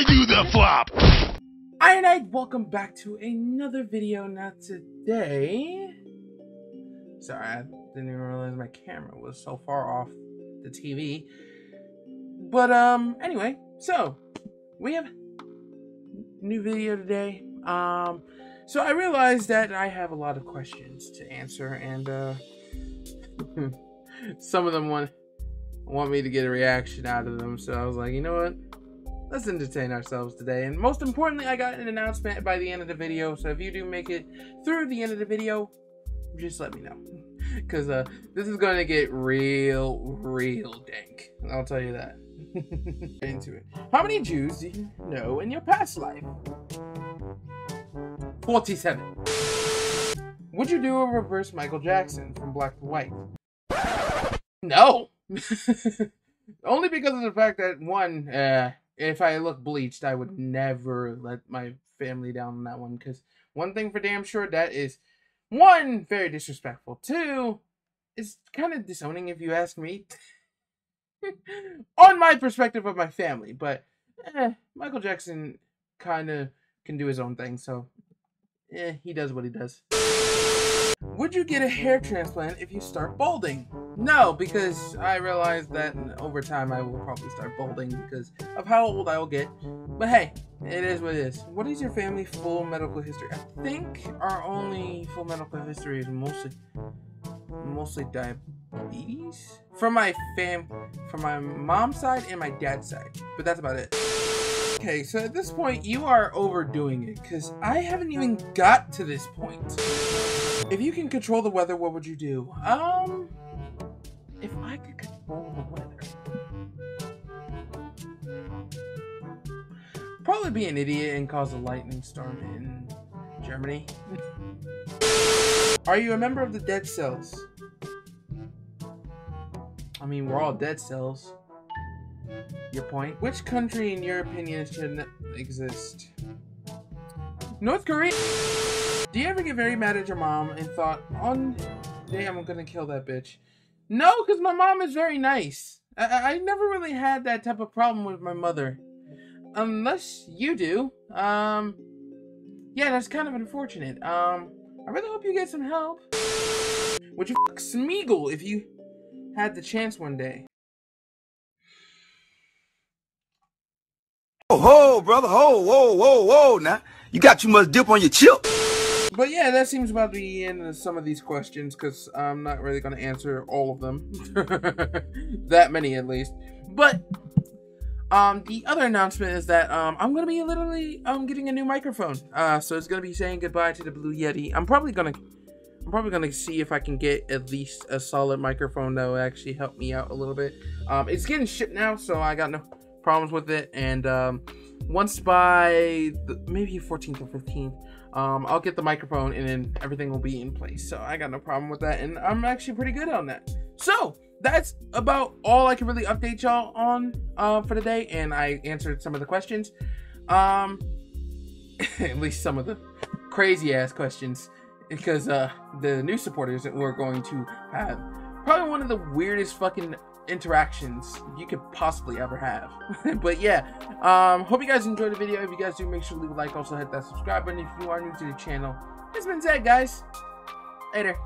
I do the flop! Hi, and welcome back to another video. Now today... Sorry, I didn't even realize my camera was so far off the TV. But, anyway. So, we have a new video today. So I realized that I have a lot of questions to answer, and, some of them want me to get a reaction out of them, so I was like, you know what? Let's entertain ourselves today. And most importantly, I got an announcement by the end of the video, so if you do make it through the end of the video, just let me know. Because this is going to get real dank. I'll tell you that. Into it. How many Jews do you know in your past life? 47. Would you do a reverse Michael Jackson from black to white? No. Only because of the fact that, one, if I look bleached, I would never let my family down on that one. Because one thing for damn sure, that is, one, very disrespectful. Two, it's kind of disowning if you ask me. On my perspective of my family. But Michael Jackson kind of can do his own thing. So, he does what he does. Would you get a hair transplant if you start balding? No, because I realized that over time I will probably start balding because of how old I will get. But hey, it is what it is. What is your family full medical history? I think our only full medical history is mostly diabetes from my mom's side and my dad's side. But that's about it. Okay, so at this point you are overdoing it because I haven't even got to this point. If you can control the weather, what would you do? If I could control the weather... Probably be an idiot and cause a lightning storm in Germany. Are you a member of the Dead Cells? I mean, we're all Dead Cells. Your point? Which country, in your opinion, shouldn't exist? North Korea? Do you ever get very mad at your mom and thought, "On day I'm gonna kill that bitch"? No, because my mom is very nice. I never really had that type of problem with my mother, unless you do. Yeah, that's kind of unfortunate. I really hope you get some help. Would you fuck Smeagol if you had the chance one day? Oh, ho, brother, ho, whoa, whoa, whoa! Now you got too much dip on your chip. But yeah, that seems about the end of some of these questions, because I'm not really going to answer all of them. That many, at least. But, the other announcement is that, I'm going to be literally, getting a new microphone. So it's going to be saying goodbye to the Blue Yeti. I'm probably going to see if I can get at least a solid microphone that will actually help me out a little bit. It's getting shipped now, so I got no problems with it. And, once by maybe 14th or 15th, I'll get the microphone and then everything will be in place. So I got no problem with that, and I'm actually pretty good on that. So that's about all I can really update y'all on for today, and I answered some of the questions. At least some of the crazy ass questions, because the new supporters that we're going to have probably one of the weirdest fucking interactions you could possibly ever have. But yeah, hope you guys enjoyed the video. If you guys do, make sure to leave a like, also hit that subscribe button if you are new to the channel. It's been Zedd, guys. Later.